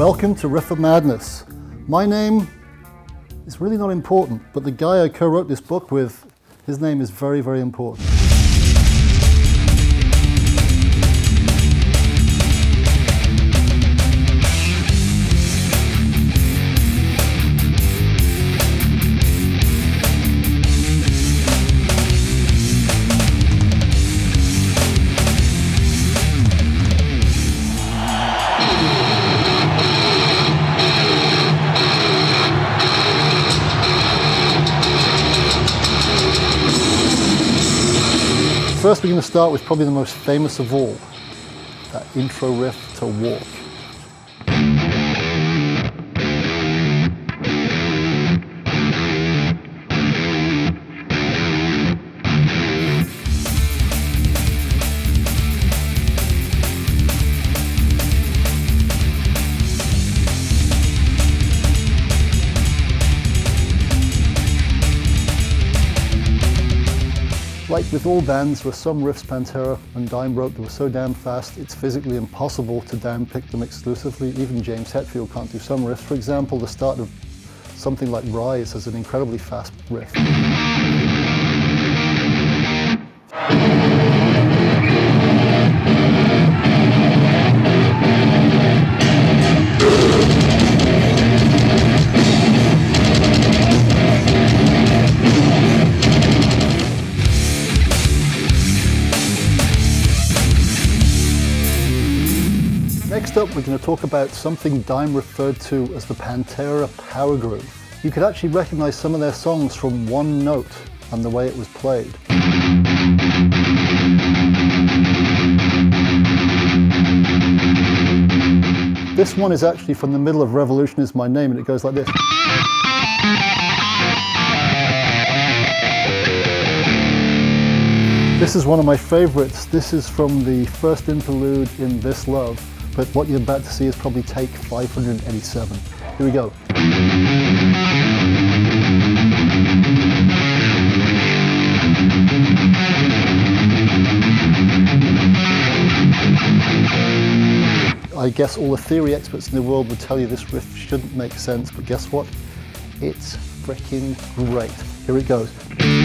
Welcome to Reefer Madness. My name is really not important, but the guy I co-wrote this book with, his name is very, very important. First, we're going to start with probably the most famous of all, that intro riff to Walk. Like with all bands, there were some riffs Pantera and Dime wrote that were so damn fast it's physically impossible to damn pick them exclusively. Even James Hetfield can't do some riffs. For example, the start of something like Rise is an incredibly fast riff. Next up, we're going to talk about something Dime referred to as the Pantera power groove. You could actually recognize some of their songs from one note and the way it was played. This one is actually from the middle of Revolution Is My Name, and it goes like this. This is one of my favorites. This is from the first interlude in This Love. But what you're about to see is probably take 587. Here we go. I guess all the theory experts in the world would tell you this riff shouldn't make sense, but guess what? It's freaking great. Here it goes.